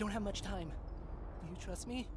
don't have much time. Do you trust me?